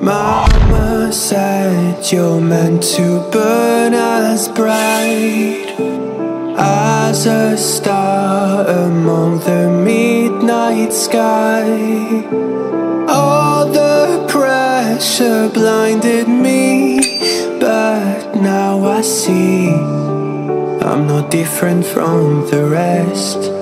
Mama said you're meant to burn as bright as a star among the midnight sky. All the pressure blinded me, but now I see I'm not different from the rest.